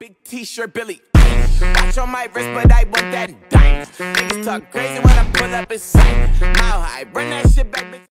Big t-shirt Billy. Watch on my wrist, but I want that dime. Niggas talk crazy when I pull up in sight. Mile high, run that shit back.